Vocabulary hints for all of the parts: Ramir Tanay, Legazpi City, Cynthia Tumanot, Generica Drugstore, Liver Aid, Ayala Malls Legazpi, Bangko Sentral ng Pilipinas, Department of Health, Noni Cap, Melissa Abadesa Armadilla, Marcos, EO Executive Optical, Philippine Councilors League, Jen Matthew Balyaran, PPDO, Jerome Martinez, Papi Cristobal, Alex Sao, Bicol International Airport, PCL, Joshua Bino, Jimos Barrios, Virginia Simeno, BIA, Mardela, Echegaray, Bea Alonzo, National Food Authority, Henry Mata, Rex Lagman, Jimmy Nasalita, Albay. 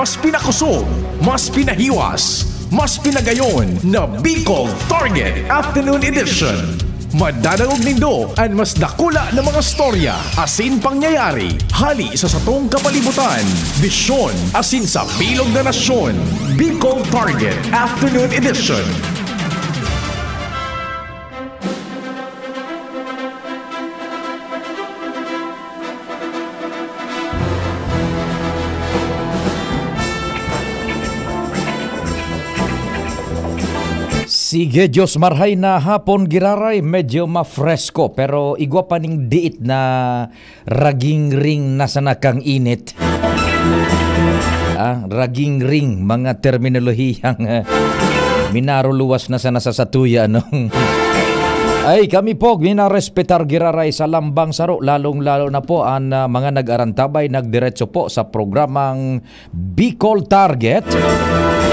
mas pinakusog, mas pinahiwas, mas pinagayon na Bicol Target Afternoon Edition. Madadaog nindo ang mas dakula na mga storya, asin pangyayari, hali sa satong kapalibutan, bisyon, asin sa bilog na nasyon, Bicol Target Afternoon Edition. Sige, Diyos marhay na hapon giraray, medyo mafresko pero igwa pa ning diit na raging ring nasana kang init. Raging ring, mga terminolohiyang minaruluwas na sana sa satuya, no? Ay, kami po, minarespetar giraray sa lambang saro, lalong-lalo na po ang mga nag-arantabay, nagdiretso po sa programang Bicol Target.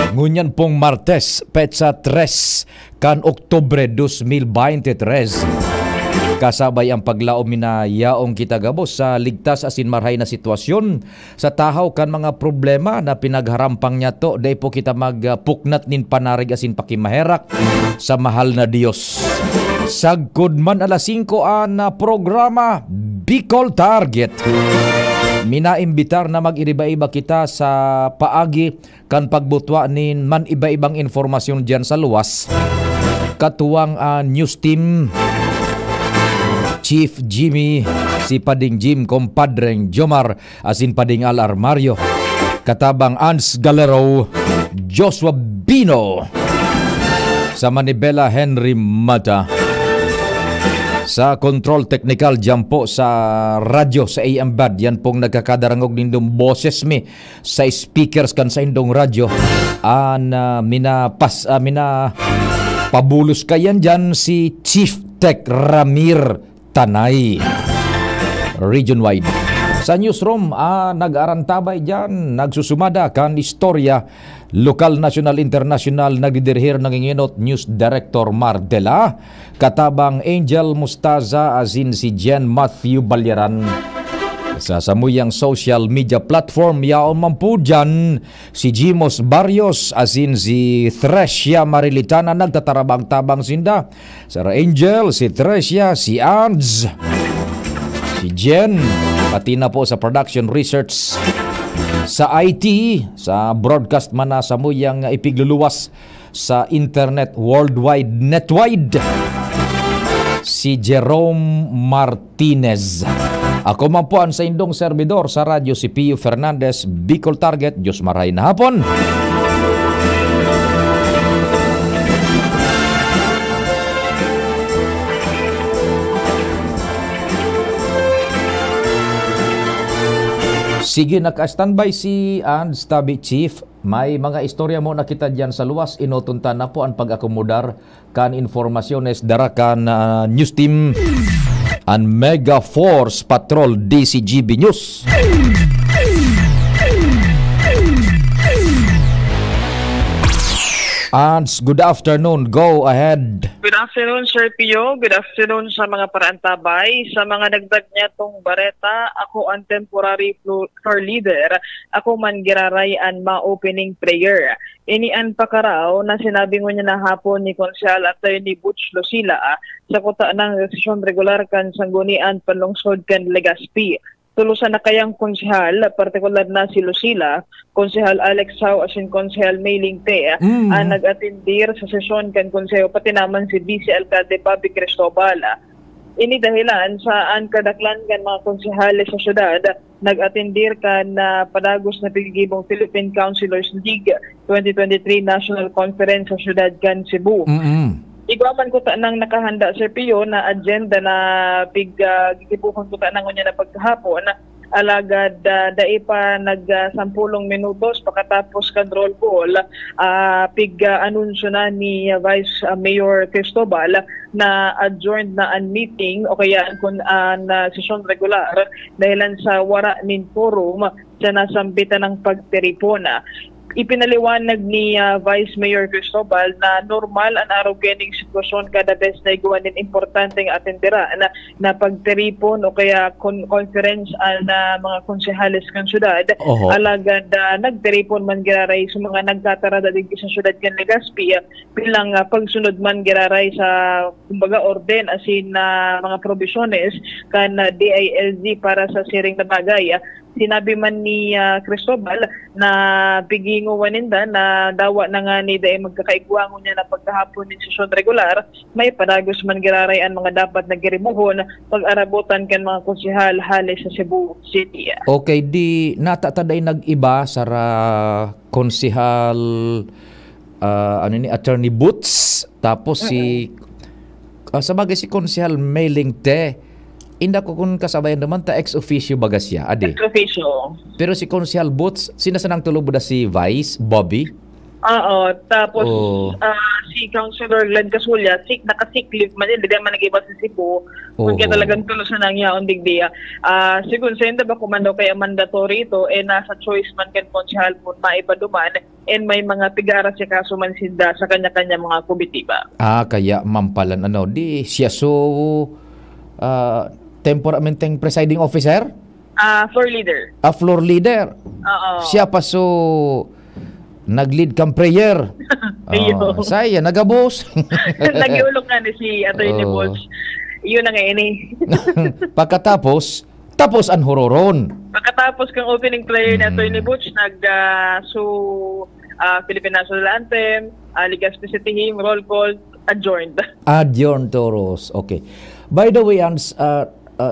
Ngunyan pong Martes, petsa 3, kan Oktobre 2023. Kasabay ang paglaom na yaong kita gabos sa ligtas asin marhay na sitwasyon. Sa tahaw kan mga problema na pinagharampang niya to, day po kita magpuknat nin panarig asin pakimaherak sa mahal na Diyos. Sagkod man alas 5 na programa Bicol Target. Minaimbitar na mag-iriba-iba kita sa paagi kan pagbutwa ni man iba-ibang informasyon dyan sa luwas. Katuwang news team, Chief Jimmy, si Pading Jim, Kompadreng Jomar, asin Pading Al Armario, Katabang Ans Galero, Joshua Bino, sa Manibela Henry Mata. Sa control technical dyan po sa radyo, sa AM Bad, yan pong nagkakadarangog nindong boses mi sa speakers kan sa indong radyo. Minapabulos kayan dyan si Chief Tech Ramir Tanay, region-wide. Sa newsroom, nag-arantabay dyan, nagsusumada kan istorya, lokal, national, international, nagdidirhir ng inginot News Director Mardela, Katabang Angel Mustaza, asin si Jen Matthew Balyaran. Sa samuyang social media platform, yaon man po dyan, si Jimos Barrios, asin si Thresia Marilitana, nagtatarabang-tabang sinda. Sir Angel, si Thresia, si Anz, si Jen, pati na po sa production research. Sa IT, sa broadcast man na samuyang ipigluluwas sa internet worldwide, netwide, si Jerome Martinez. Ako man po ang sa indong servidor sa radyo, si Pio Fernandez, Bicol Target. Diyos maray na hapon. Sige, naka-standby si Ands Tabi Chief. May mga istorya mo nakita dyan sa luwas. Inotunta na po ang pag-akomodar kan informasyones dara kan news team ang Mega Force Patrol DCGB News. Ands, good afternoon. Go ahead. Good afternoon, Sir Pio. Good afternoon sa mga paraantabay. Sa mga nagdag niya tong bareta, ako ang temporary floor leader. Ako man giraray ang ma-opening prayer. Inian pa karaw na sinabi niya na hapon ni Konsyal at ni Butch Lucila sa kuta ng resisyon regular kan sanggunian panlungsod kan Legazpi. Tulusan na kayang konsehal, partikular na si Lucila, Konsehal Alex Sao as in Konsehal Mailing Te, ang nag-atindir sa sesyon kan konseho, pati naman si Vice Alcalde Papi Cristobal. Ini dahilan saan kadaklan kan mga konsehal sa syudad, nag-atindir kan padagos na pagigibong Philippine Councilors League 2023 National Conference sa syudad kan Cebu. Igwaman ko nang nakahanda, Sir Pio, na agenda na pig-gitipukon ko nang unya na pagkahapon. Alagad daipa nag-sampulong minutos pakatapos kan roll call, pig-anunsyo na ni Vice Mayor Cristobal na adjourned na ang meeting o kaya ang session regular dahilan sa wara nin forum sa nasambitan ng pagtiripona. Ipinaliwanag ni Vice Mayor Cristobal na normal ang arogenic sitwasyon kada bes na iguanin importanteng atendera na pagteripon o kaya conference na mga konsehales ng syudad. Alagad nagteripon man giraray sa mga nagtatarada din sa syudad ng Legazpi bilang pagsunod man giraray sa kumbaga orden asin na mga probisyones kan DILG para sa siring na bagay. Sinabi man ni Cristobal na piginguwaninda na dawa na nga ni dahil magkakaigwango niya na pagkahapon ng sesyon regular, may padagos man giraray ang mga dapat nagirimuhon pag-arabutan kan mga konsihal halis sa Cebu City. Okay, di natataday nag-iba sa konsihal Attorney Boots, tapos si konsihal Mailing Te. Inda ko kung kasabayan naman ta ex-officio bagas siya, ade. Ex-officio. Pero si Consial Boots, sinasanang tulobo na si Vice, Bobby? Oo, tapos si Councilor Glenn Casulla, nakasiklip man yun, hindi naman nag-iba sa Cebu. Kung kaya talagang tulos na nangyaon, digdiya. Siguro, sa hindi ba kumando kaya mandatory ito, nasa choice man kan Consial Boots, maipaduman, may mga tigara siya kaso man sinda sa kanya-kanya mga kubitiba. Kaya mampalan, di siya so... temperamenteng presiding officer? Floor leader. Floor leader? Oo. Siya pa so nag-lead kang prayer. Saya, nag-abos. Nag-iulog nga ni si Atty. Bolch. Yun na nga ini. Pagkatapos, tapos ang hororon. Pagkatapos kang opening prayer ni Atty. Bolch, Philippine National Anthem, Legazpi City Hymn, roll call, adjourned. Adjourned, Toros. Okay. By the way,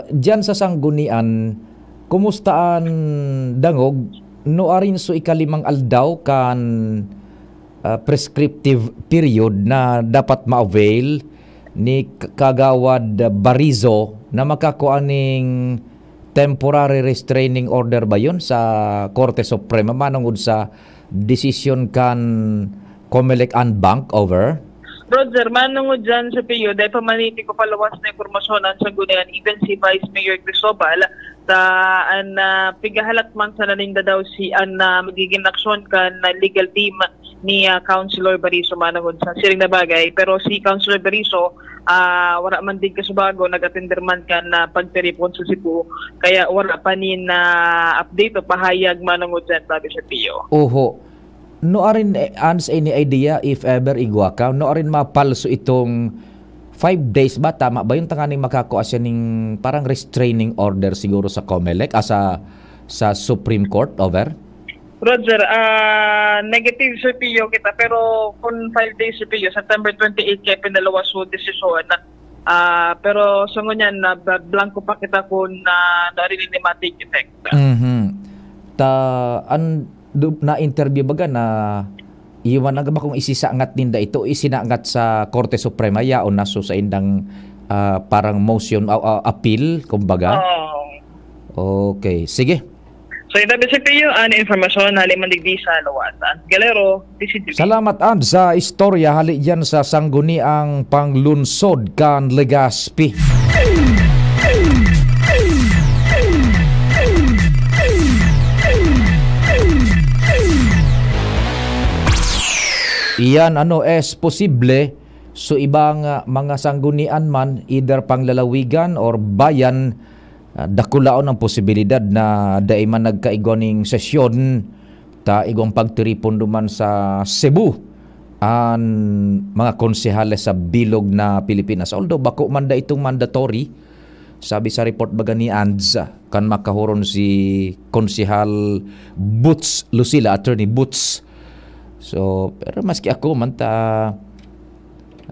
dyan sa sanggunian, kumustaan dangog, noarin so ikalimang aldaw kan prescriptive period na dapat ma-avail ni Kagawad Barizo na makakuaning temporary restraining order ba yun sa Korte Suprema manungod sa decision kan COMELEC and Bank over? Roger, manungod dyan sa PIO, dahil pamaniti ko palawas na informasyon ang sanggunian, even si Vice Mayor Cristobal, pigahalat man sa naninda daw si magiging aksyon ka na legal team ni Councilor Barizo manungod sa siring na bagay. Pero si Councilor Barizo, wala man din kasubago, nag-attender man ka na pagteripon sa Cebu, kaya wala pa nin update o pahayag manungod dyan bago sa PIO. Noarin ans any idea if ever igwa ka, noarin mapalso itong 5 days ba, tama ba yung tanganing makakuha siya ng parang restraining order siguro sa COMELEC sa Supreme Court over? Roger, negative sa PIO kita pero kung 5 days sa PIO, September 28 kaya pinalawas mo decision na pero sa ngunyan blanco pa kita kung narinig ni matik effect. Na-interview baga na iwanag ba kung isisangat ninda ito isinangat sa Korte Suprema yaon naso sa indang parang motion appeal kumbaga. Okay, sige. So itabi si Pio ang informasyon hali mandigdi sa lawatan. Galero, salamat sa istorya hali yan sa sangguniang panglunsod kan Legazpi. Iyan es posible so ibang mga sanggunian man either panglalawigan or bayan dakulaon ang posibilidad na daiman nagkaigoning sesyon ta igong pagtiripon duman sa Cebu ang mga konsehales sa bilog na Pilipinas. Although bako manda itong mandatory, sabi sa report baga ni ANDSA kan makahoron si Konsehal Boots Lucila, Attorney Boots. So, pero maski ako man ta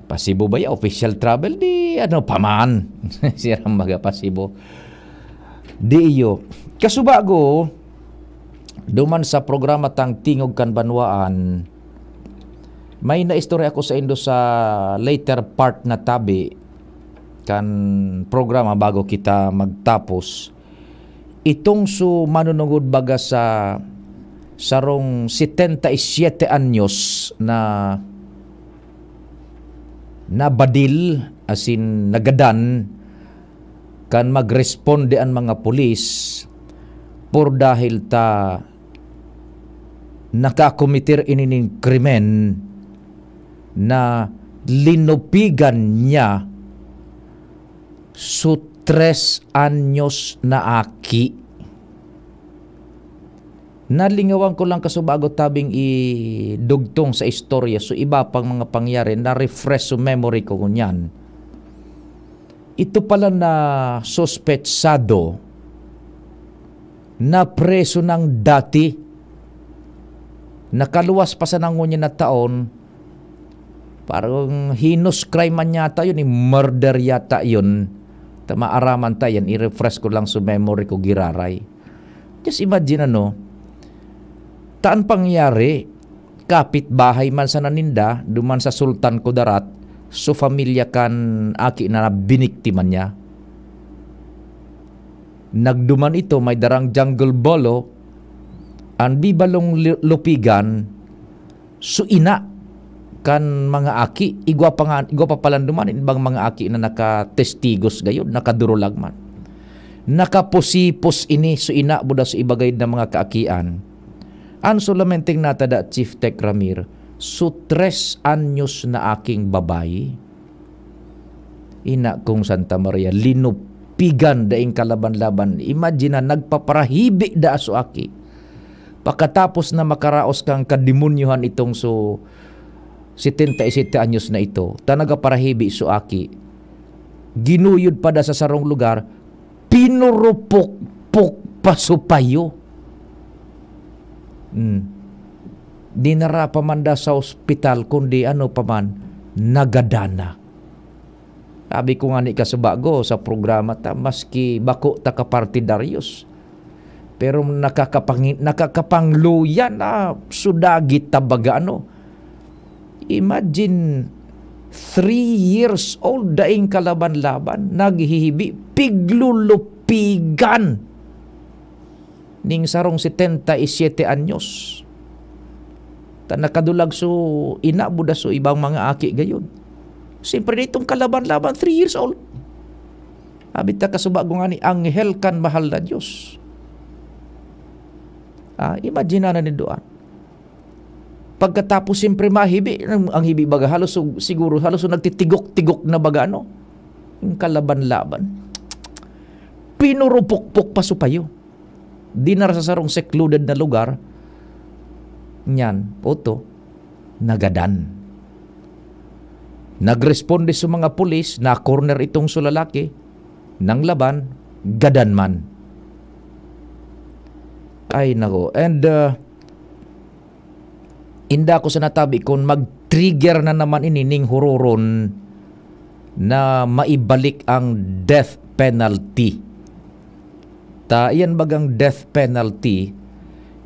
pasibo ba ya official travel di paman sirang magapasibo di iyo kasubago duman sa programa tang tingog kan banwaan. May naistorya ako sa indo sa later part na tabi kan programa bago kita magtapos itong manunungod baga sa sarong 77 anyos na badil as in nagadan kan magresponde ang mga pulis por dahil ta nakakomitir inining krimen na linupigan niya su 3 anyos na aki. Nalingawan ko lang kasubago tabing idugtong sa istorya so iba pang mga pangyari na refresh sa memory ko kunyan. Ito pala na sospetsado na preso ng dati nakaluwas pa sa nangunya na taon, parang heinous crime man yata yun, murder yata yun, tamaaraman tayo yan, i-refresh ko lang sa memory ko, giraray. Just imagine ano, taan pangyari, kapitbahay man sa naninda, duman sa Sultan Kudarat, so familia kan aki na biniktiman niya. Nagduman ito, may darang jungle bolo, ang bibalong lupigan, so ina kan mga aki, igwa pa palang duman, ibang mga aki na nakatestigos gayon, nakadurolag man. Nakapusipos ini, so ina, buda so ibagay na mga kaakian. Ang sulamenteng natada Chief Tech Ramir, so 3 anyos na aking babae. Ina kong Santa Maria, linupigan daing kalaban-laban. Imagine na nagpaparahibi da so aki. Pagkatapos na makaraos kang kadimunyuhan itong so 77 anyos na ito, tanaga parahibi so aki. Ginuyod pa da sa sarong lugar, pinurupok-pok pasupayo. Dinara pamanda sa ospital kundi ano paman nagadana. Sabi ko nga ni kasubago sa programa ta, maski bako takapartidaryos pero nakakapangluyan na sudagit tabaga ano. Imagine 3 years old daing kalaban-laban naghihibi piglulupigan ning sarong 77 anyos. Tanakadulag so inabuda so ibang mga aki gayon. Siyempre nitong kalaban-laban 3 years old. Abita kasubago nga ni anghel kan mahal na Diyos. Imagine na ni Doan. Pagkatapos siyempre mahibi, ang hibi baga halos so, siguro halos so, nagtitigok-tigok na baga ano. Yung kalaban-laban. Pinurupok-pok pa supayo. Dinar sa sarong secluded na lugar, nyan, oto, nagadan. Nagresponde sa mga pulis na corner itong sulalaki ng laban, gadan man. Ay nako, and inda ko sa natabi kung mag-trigger na naman inining huroron na maibalik ang death penalty. Iyan bagang death penalty,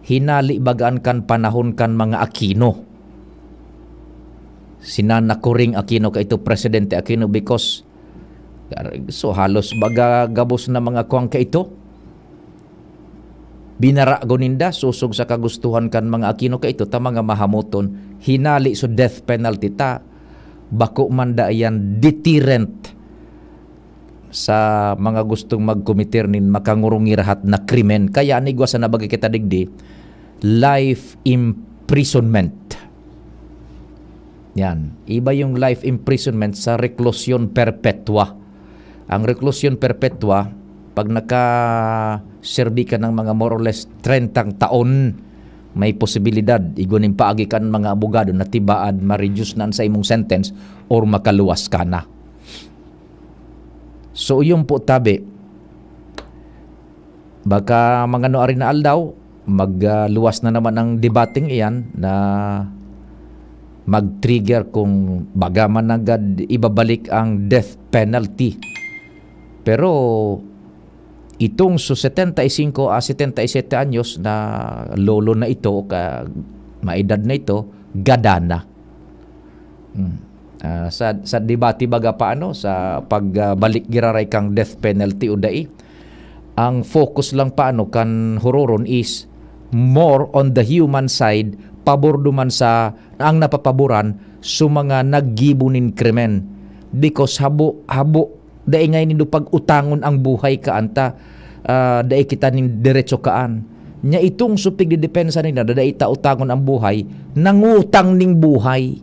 hinali bagaan kan panahon kan mga Aquino. Sinana ko ring Aquino ka ito, Presidente Aquino, because so halos baga gabos na mga kuwang ka ito. Binara goninda, susog sa kagustuhan kan mga Aquino ka ito, ta mga mahamoton, hinali so death penalty ta, bako manda iyan deterrent sa mga gustong magkomitir nin makangurungirahat na krimen. Kaya anigwa sa nabagay kita digdi, life imprisonment. Yan. Iba yung life imprisonment sa reclusion perpetua. Ang reclusion perpetua, pag nakaserbi ka ng mga more or less 30 taon, may posibilidad, igunin paagi ka ng mga abogado na tibaad, ma-reduce na sa imong sentence or makaluwas ka na. So yung po tabi, baka mga noari na aldaw, magluwas na naman ang debating iyan na mag-trigger kung bagaman agad ibabalik ang death penalty. Pero itong so 75 a 77 anyos na lolo na ito, maedad na ito, gadana. Sa debate baga paano sa pagbalik giraray kang death penalty o dai, ang focus lang paano kan hororon is more on the human side, pabor duman sa ang napapaboran sa mga naggibunin krimen, because habo dai ngay nindo pag utangon ang buhay kaanta, dai kita nin diretso kaan nya itong supig di depensa nila dadaita utangon ang buhay, nangutang ning buhay.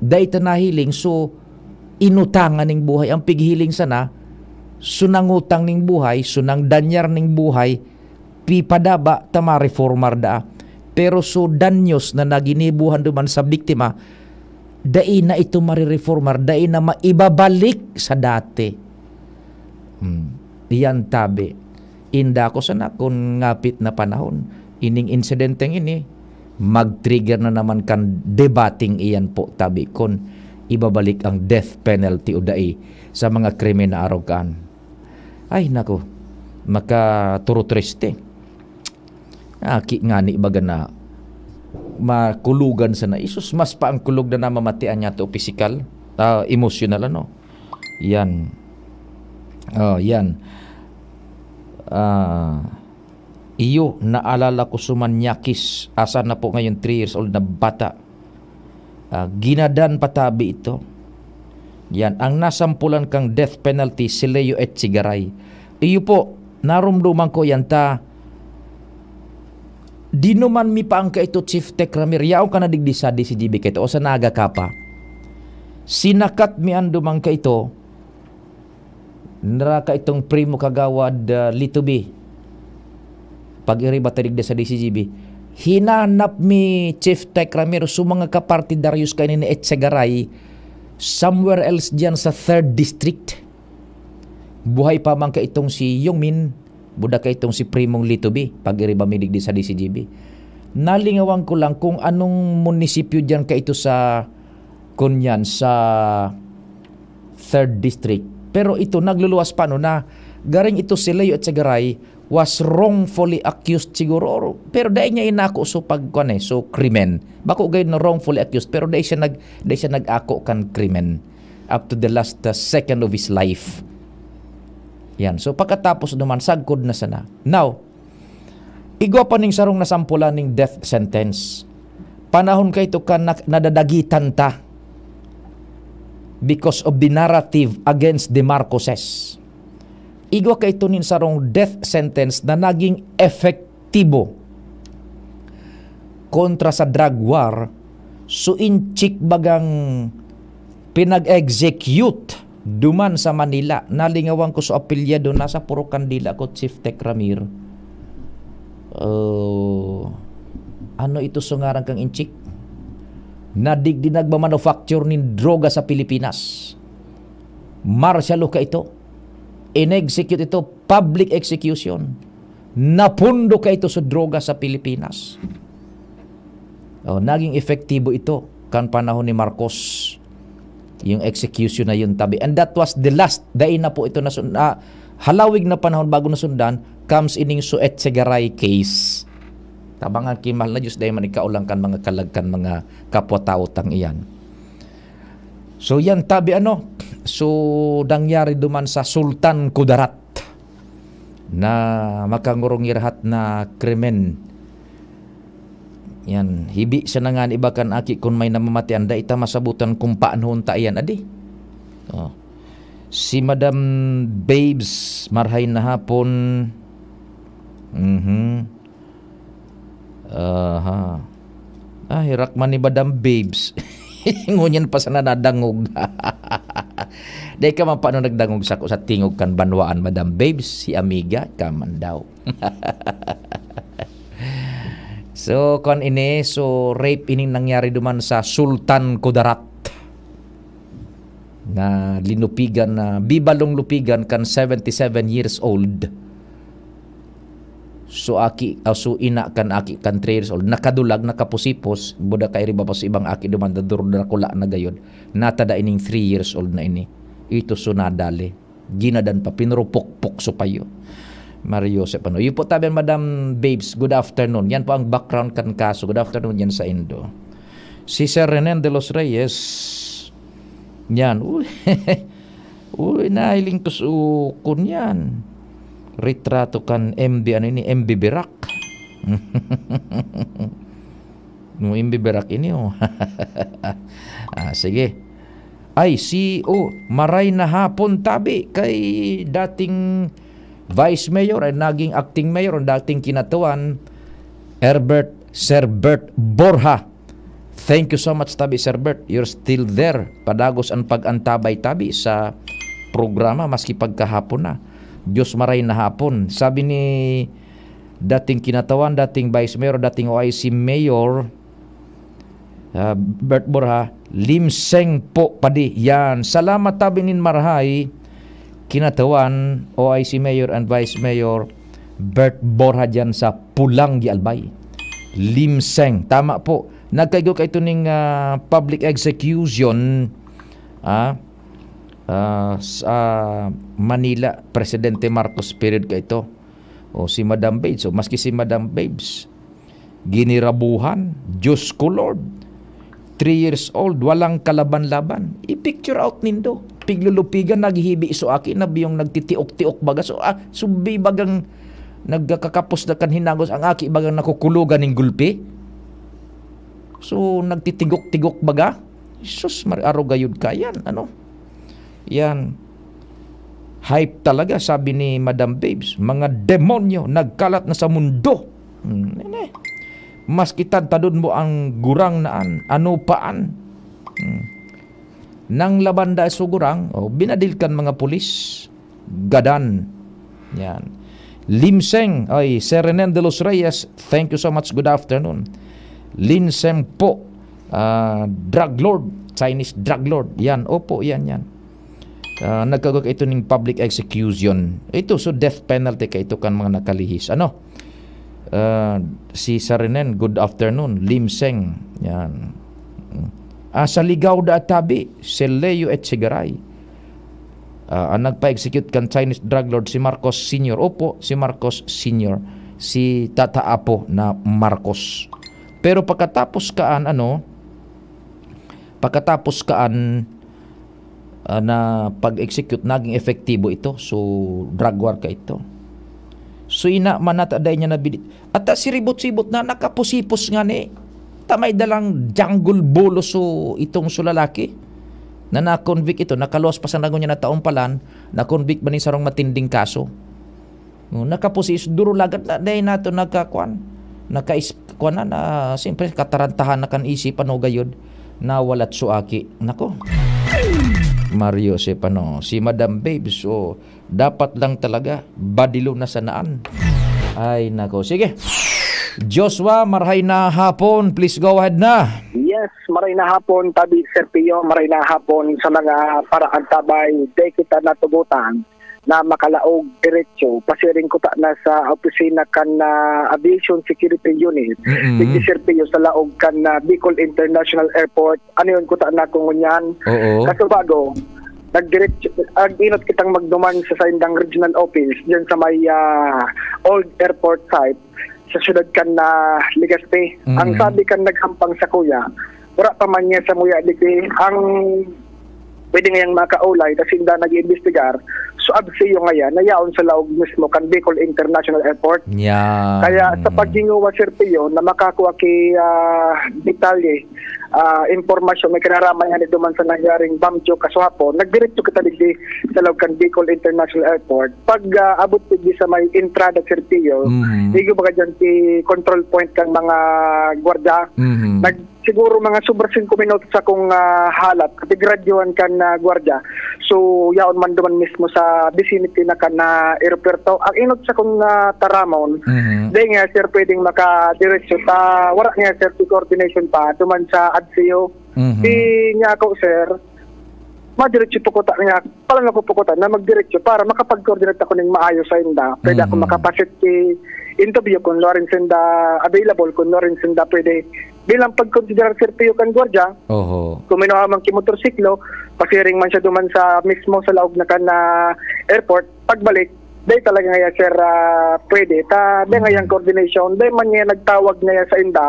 Daita na hiling so inutangan ning buhay ang pighiling sana, so nangutang ning buhay, so nang danyar ning buhay, pipadaba tama reformar da. Pero so danyos na naginibuhan duman sa biktima, dai na ito marireformar, dai na maibabalik sa dati. Yan tabi. Inda ko sana kung ngapit na panahon, ining insidenteng ini, mag-trigger na naman kan debating iyan po tabi kung ibabalik ang death penalty o dai sa mga krimen na arogan. Ay nako, makaturo triste. Aki nga ni baga na makulugan sana. Isus, mas pa ang kulog na namamatian niya ito, physical, emotional, ano? Yan. Oh, yan. Iyo, naalala ko sumanyakis. Asa na po ngayon, 3 years old na bata. Ginadan patabi ito. Yan. Ang nasampulan kang death penalty, si Leo Echegaray. Iyo po, narumduman ko yan ta. Di naman mi paangka ito Chief Tech Ramir, yaw ka na digdisadi si GB ka ito o sa naga ka pa. Sinakat mi andumang ka ito, naraka itong primo kagawad Lito B. Pag-iriba ta digdisadi si GB, hinanap mi Chief Tech Ramir so mga kapartidaryos kayo ni Echegaray somewhere else dyan sa 3rd District. Buhay pa man ka itong si Yongmin. Budak ka itong si Primong Lito B. Pag-iriba miligdi sa DCGB. Nalingawan ko lang kung anong munisipyo dyan ka ito sa kunyan, sa 3rd District. Pero ito, nagluluwas pa no na garing ito si Leo Echegaray was wrongfully accused siguro. Pero dahil niya inako so pagkuan eh, so krimen. Bako gayon na wrongfully accused. Pero dahil siya nag-ako kan krimen up to the last second of his life. Yan. So, pagkatapos naman, sagkod na sana. Now, igwa pa ning sarong nasampulan ning death sentence. Panahon kay ito ka nadadagitan ta because of the narrative against the Marcoses. Igwa kay ito ning sarong death sentence na naging efektibo kontra sa drug war. So, inchik bagang pinag-execute duman sa Manila. Nalingawan ko sa apelyado, nasa puro kandila ko, Chief Tech Ramir. Ano ito sungaran kang inchik? Nadigdi nagmamanufacture ng droga sa Pilipinas. Marsyalo ka ito. In-execute ito, public execution. Napundo ka ito sa droga sa Pilipinas. Naging efektibo ito kan panahon ni Marcos. Yung execution na yun tabi. And that was the last. Dahil na po ito halawig na panahon bago nasundan comes ining so Echegaray case. Tabangan kay mahal na Diyos dahil manikaulang kan mga kalagkan mga kapwa-taotang iyan. So yan tabi ano. So nangyari duman sa Sultan Kudarat na makangurungirahat na krimen. Yan, hibi siya na nga ibakan aki kung may namamatian, da ita masabutan kung paanhon ta iyan, adi. Si Madam Babes, marhay na hapon. Hirak man ni Madam Babes. Ngunyan pa sa nadadangog. Dahil ka man paano nagdangog sa ko sa tingog kan banwaan, Madam Babes, si Amiga, kaman daw. So, kon ini, so rape ini nangyari duman sa Sultan Kudarat na linupigan na bibalong lupigan kan 77 years old. So, aki, so ina kan aki kan 3 years old. Nakadulag, nakapusipos, buda ka iriba pa sa ibang aki duman, dadurudrakula na gayon. Natada ining 3 years old na ini. Ito so nadali. Ginadan pa, pinurupok-pok so payo. Mario Sepano. Yun po tabi ang Madam Babes. Good afternoon. Yan po ang background kan kaso. Good afternoon yan sa Indo. Si Sir Renan de los Reyes. Yan. Uy. Uy, nahiling ko sukun yan. Retrato kan MB, ano ini? MB Birak. MB Birak ini, oh. Sige. Ay, si, oh, maray na hapon tabi kay dating Vice Mayor ay naging acting mayor ang dating kinatuan, Sir Bert Borja. Thank you so much, Tabi Sir Bert. You're still there. Padagos ang pag-antabay-tabi sa programa maski pagkahapon na. Diyos maray na hapon. Sabi ni dating kinatawan, dating Vice Mayor, dating OIC Mayor, Bert Borja, Lim Seng po padi. Yan. Salamat, Tabi Nin Marhay. Kinatawan, OIC Mayor and Vice Mayor Bert Borja dyan sa Pulang, Albay. Lim Seng. Tama po. Nagkaigo kayo ning public execution sa Manila. Presidente Marcos period kayo ito. O si Madam Babes. O maski si Madam Babes, ginirabuhan. Diyos ko Lord. 3 years old. Walang kalaban-laban. I-picture out nindo. Piglulupigan. Naghihibi iso akin. Nabiyong nagtitiok-tiok baga. So, subi bagang nagkakapos na kanhinagos. Ang aki bagang nakukulugan ng gulpi. So, nagtitigok-tigok baga. Sus, mararo gayod ka. Yan, ano? Yan. Hype talaga, sabi ni Madam Babes. Mga demonyo, nagkalat na sa mundo. Mas kitad-tadun mo ang gurang naan. Ano paan? Nang labanda sa gurang, oh, binadilkan mga pulis. Gadan. Yan. Lim Seng, ay, Sir Renan de los Reyes, thank you so much. Good afternoon. Lim Seng po, drug lord, Chinese drug lord. Yan, opo, yan, yan. Nagkagok ito ng public execution. Ito, so death penalty kay ito kan mga nakalihis. Ano? Si Sarinen, good afternoon. Lim Seng, yan. Sa Ligao Tabi, si Leo Echegaray. Ang nagpa-execute kan Chinese drug lord, si Marcos Sr. Opo, si Marcos Sr. Si Tata Apo na Marcos. Pero pagkatapos kaan, ano, pagkatapos kaan na pag-execute, naging efektibo ito. So, drug war ka ito. So, ina, manataday niya nabilit. At si ribot-sibot na nakapusipos nga ni, tamay dalang jungle bolo so itong sulalaki na na-convict ito. Nakalos pa sa nagon niya na taong palan, na-convict ba ni sarong matinding kaso. Nakapusis, durulagat na, dahil nato nakakuan. Nakaiskuan na siyempre katarantahan na kan isipan o gayod na walat suaki. Nako Mario Sepano, si Madam Babes, so dapat lang talaga badilo na sanaan. Ay nako, sige Joshua, maray na hapon, please go ahead na. Yes, maray na hapon Tabi Sir Pio, maray na hapon sa mga paraan tabay day kita natugutan na makalaog diretso pasiring ko ta na sa opisina kan na Aviation Security Unit di Sir Pio sa laog kan na Bicol International Airport. Ano yun ko ta na kung ngunyan kaso bago nagdiretso aginot kitang magduman sa Saindang Regional Office diyan sa may old airport site sa syudad kan na Legazpi. Ang sabi kan naghampang sa kuya wala pa man niya sa muya dito ang pwede ngayang makaulay kasi hindi nag-iimbestigar. So, abseyo ngayon, nayaon sa laog mismo kan Bicol International Airport. Yeah. Kaya sa paghinguwa, Sir Pio, na makakuha kay detalye, informasyon, may kinaraman yan ito man sa nangyaring BAMCHO kasuhapo, nagdirekto kita dito sa laog kan Bicol International Airport. Pag abot pigi sa may entrada, Sir Pio, higo baka dyan kay control point kang mga gwarda, siguro mga super 5 minutos akong halap kasi graduan ka na gwardiya. So, yaon man duman mismo sa vicinity na ka na aeropuerto. Ang inot sa kong taramon, dahil nga sir pwedeng makadiretso sa wala nga sir to coordination pa duman sa ADCEO. Di nga ako sir, madiretso pukuta nga, palang ako pukuta na magdiretso para makapag-coordinate ako ng maayos sa inda. Pwede ako makapasit interview kung Lawrence Inda available, kung Lawrence Inda pwede bilang pagkonsiderar Sir Pio kan gwardiya. Kung minuha man ki motorsiklo, pasiring man siya duman sa mismo sa laog na kan na airport, pagbalik, dahil talaga nga sir pwede. Dahil nga yung coordination, dahil man niya nagtawag nga sa inda,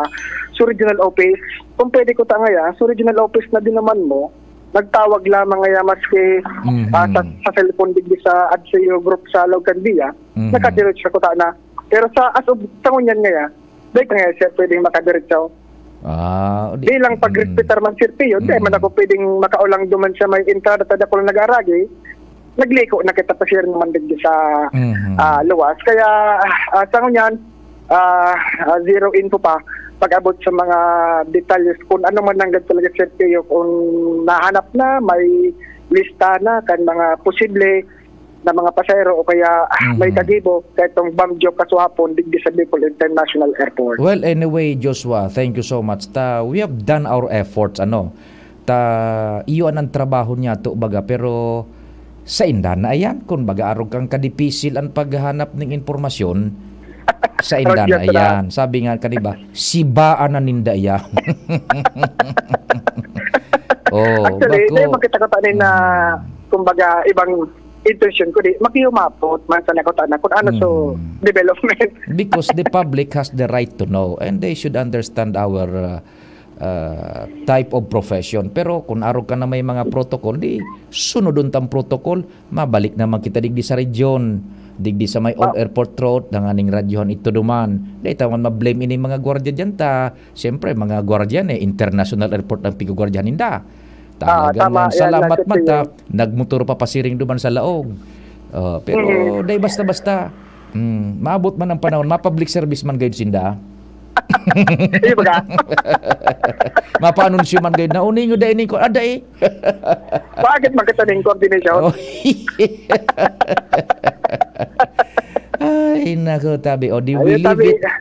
sa regional office, kung pwede ko ta nga sa regional office na din naman mo, nagtawag lamang nga maski sa cellphone digdi sa ADCEO group sa laog kan diya, nakadiretso ko ta na. Pero sa as of tangunyan nga, dahil nga sir pwedeng makadiretso. Bilang pag-respetar man Sir Pio, dahil man ako pwedeng makaulang duman siya may intrada tadapol nag-aragi, nagliko na kita pa share naman din sa luwas. Kaya sa ngunyan, zero info pa pag-abot sa mga details kung ano man nanggad talaga sir kayo, kung nahanap na, may lista na kan mga posible na mga pasayro o kaya may kadibo sa itong BAMJO kasuhapon digdi sa Bicol International Airport. Well, anyway, Joshua, thank you so much. We have done our efforts, ano. Iyon ang trabaho niya to baga, pero sa indana ayan, kung baga arog kang kadipisil ang paghanap ng informasyon, sa indana ayan. Sabi nga kaniba, sibaan na ninda ayan. Oh, actually, hindi makita ko tanin na kumbaga ibang intention ko di, makiyumapot man sa nakotaan kung ano so development. Because the public has the right to know and they should understand our type of profession. Pero kung arog ka na may mga protocol, di sunod untang protocol, mabalik naman kita digdi sa region. Digdi sa may old airport road, nanganing radyohan ito duman. Dahil tawag ma-blame ini mga gwardiya dyan ta. Siyempre, mga gwardiya na international airport ang pigo gwardiya ninda. Tama, salamat man ta. Nagmuturo pa pasiring duman sa laog. Pero, dahil basta-basta. Maabot man ang panahon, ma-public service man gayon sinda. Hindi ba ka? Mapa-anunsyo man gayon na, uningo da ining ko, aday. Bakit magkataning coordination? Ay nako tabi, o di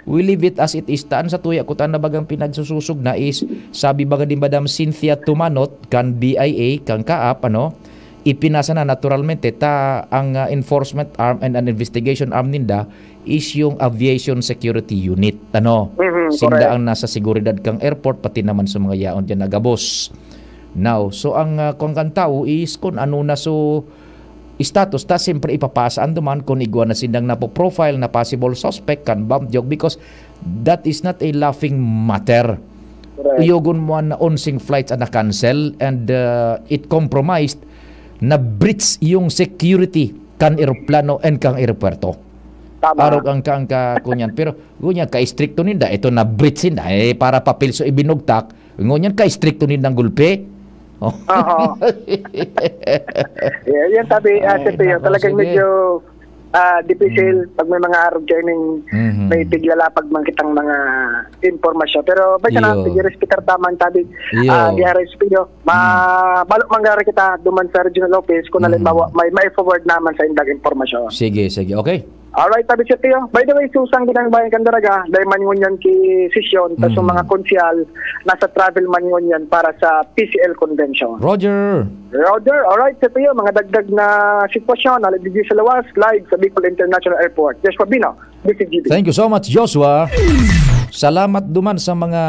we leave it as it is. Taan sa tuya ko taan na bagang pinagsususog na is sabi baga din Madam Cynthia Tumanot kan BIA kan kaap ano ipinasa na naturalmente ta ang enforcement arm and an investigation arm ninda is yung aviation security unit ano sinda ang nasa seguridad kang airport pati naman sa mga yaon dyan nagabos now so ang kung kan tao is kung ano na so status ta siyempre ipapasaan duman kung iguan na sindang napoprofile na possible suspect kan bomb joke because that is not a laughing matter. Uyogon mo na onsing flights na cancel and it compromised na breach yung security kan eroplano and kang aeropuerto. Arog ang kang kunyan pero kunyan ka-stricto ninda ito na breach ninda eh para papilso ibinugtak ngunyan ka-stricto nindang gulpe. Yan sabi siyempre yun talagang medyo difficult pag may mga arog joining may tiglalapag man kitang mga informasyon pero basta na tigrespetar taman tabi diharespeyo balok manggari kita duman sa regional office kung halimbawa may forward naman sa indag informasyon. Sige okay. Alright, tabi siya tiyo. By the way, susang ginangbayan kan daraga, dahil man yun ki sesyon, tapos mga konsyal, nasa travel man yun para sa PCL convention. Roger, alright, siya tiyo, mga dagdag na sitwasyon, alagdigi sa lawas, live sa Bicol International Airport. Joshua Bino, BCGB. Thank you so much, Joshua. Salamat duman sa mga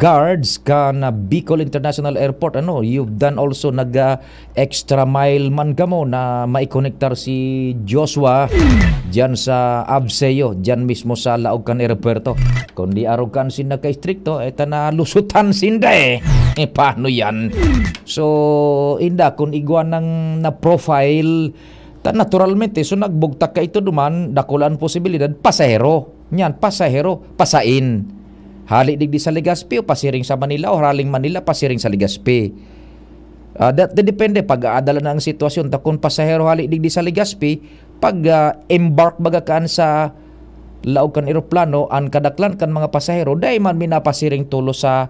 guards ka na Bicol International Airport. Ano, you've done also nag-extra mile man ka mo na maikonektar si Joshua dyan sa Abseyo, dyan mismo sa laog kan aeropuerto. Kung di araw kan sinda ka-strikto, eto na lusutan sinda eh. Paano yan? So, inda, kung iguan ng na-profile, naturalmente, so nagbugtak ka ito duman, dakulaan posibilidad, pasahero. Nyan, pasahero, pasain. Halik digdi sa Legazpi o pasiring sa Manila o haling Manila, pasiring sa Legazpi. That depende pag-aadala na ang sitwasyon. Kung pasahero halik digdi sa Legazpi, pag-embark bagakaan sa laog kan eroplano ang kadaklan kan mga pasahero dahil man minapasiring tulo sa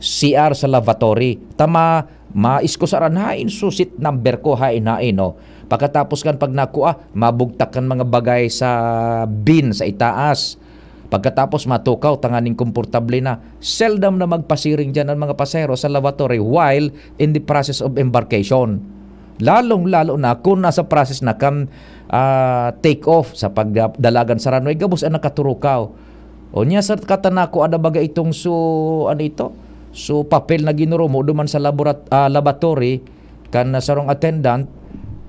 CR sa lavatory. Tama, maiskusaran hain susit number ko hain no. Pagkatapos kan pag nakuha, mabugtak kan mga bagay sa bin sa itaas. Pagkatapos matukaw, tanganing komportable na. Seldom na magpasiring dyan ang mga pasahero sa lavatory while in the process of embarkation. Lalong-lalo na kung nasa process na kan take off sa pagdalagan sa runway, gabos ang nakaturukaw. O niya sa katanako, ada baga itong so papel na ginuro mo duman sa laboratory kan sarong attendant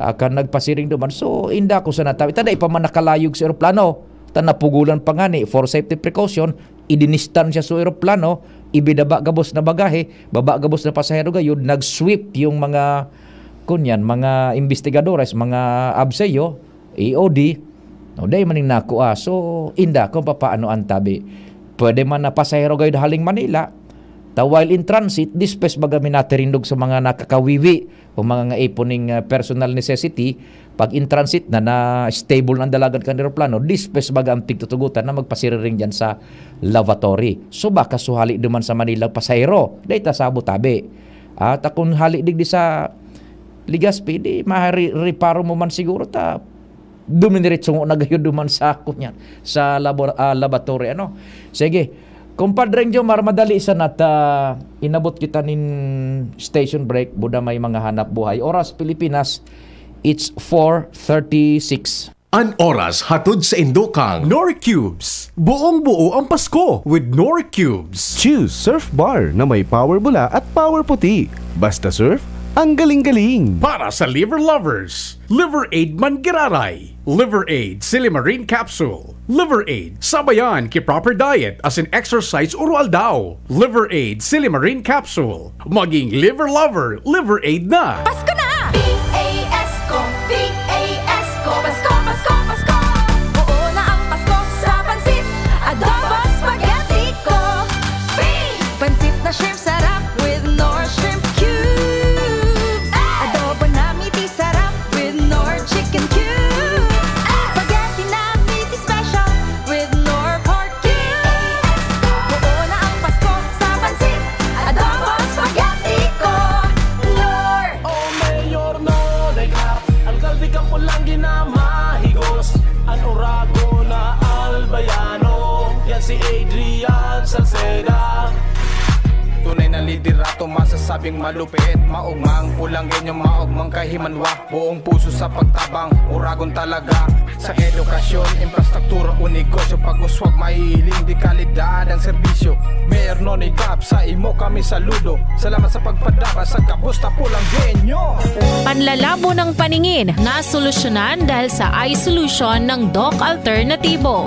kan nagpasiring duman. So inda ko sa natabi. Tada ipamanakalayog sa aeroplano. Tanapugulan pa nga ni for safety precaution. Idinistan siya sa aeroplano. Ibidaba gabos na bagahe. Baba gabos na pasahero gayud. Nag-sweep yung mga kunyan, mga investigadores, mga abseyo, EOD, no, day maning nakuha. So, inda, kung papaano ang tabi. Pwede man na pasahero gayud haling Manila. Ta while in transit, dispes baga minaterindog sa mga nakakawiwi o mga ngaiponing personal necessity. Pag in transit na stable ng dalagan kan aeroplano, dispes baga ang tigtutugutan na magpasiriring dyan sa lavatory. So baka suhali duman sa Manila pasahero, dahi tasabo tabi. At akong hali digdi sa Legazpi, di mahari-reparo mo man siguro ta duminiritso mo nagayod duman sa kunyan sa lavatory. Ano? Sige, kumpadreng Jomar, madali sa nata inabot kita nin station break, buda may mga hanap buhay. Oras Pilipinas, it's 4:36. An oras hatod sa Indokang Nor Cubes. Buong-buo ang Pasko with Nor Cubes. Choose surf bar na may power bula at power puti. Basta surf, ang galing-galing. Para sa liver lovers, Liver Aid Mangiraray, Liver Aid Silimarine Capsule, Liver Aid Sabayan ki proper diet as in exercise oral daw, Liver Aid Silimarine Capsule. Maging liver lover, Liver Aid na. Pasko na! Liderato masasabing malupit, maugmang pulangin yung maugmang kahimanwa, buong puso sa pagtabang, uragon talaga sa edukasyon, infrastruktura o negosyo, pag-uswag mahiling di kalidad ang serbisyo. Mayor Noni Cap, sa imo kami saludo, salamat sa pagpadaba sa kabusta pulang genyo. Panlalabo ng paningin na solusyonan dahil sa eye solution ng Doc Alternativo.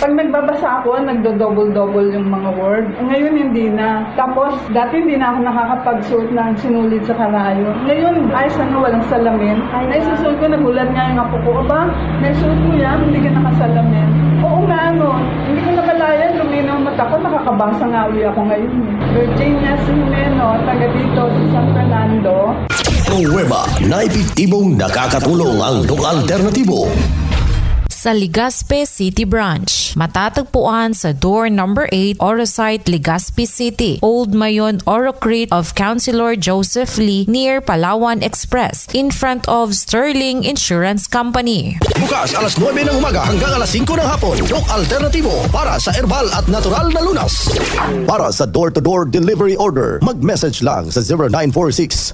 Pag nagbabasa ako, nagdo-double-double yung mga word. Ngayon hindi na. Tapos, dati hindi na ako nakakapagsuot ng sinulid sa karayo. Ngayon, ayos na walang salamin. Naisusuot ko, nagulat nga yung apo ko. Aba, naisusuot ko yan, hindi ka nakasalamin. Oo nga, ano, hindi ko nakalayan, luminaw mata ko, nakakabasa nga uli ako ngayon. Virginia Simeno, taga dito sa San Fernando. Nueva, naipitibong nakakatulong ang Dog Alternativo. Sa Legazpi City Branch, matatagpuan sa door number 8, Orosite, Legazpi City, Old Mayon Orocrete of Councilor Joseph Lee near Palawan Express, in front of Sterling Insurance Company. Bukas alas 9 ng umaga hanggang alas 5 ng hapon, Doc Alternativo para sa herbal at natural na lunas. Para sa door-to-door delivery order, mag-message lang sa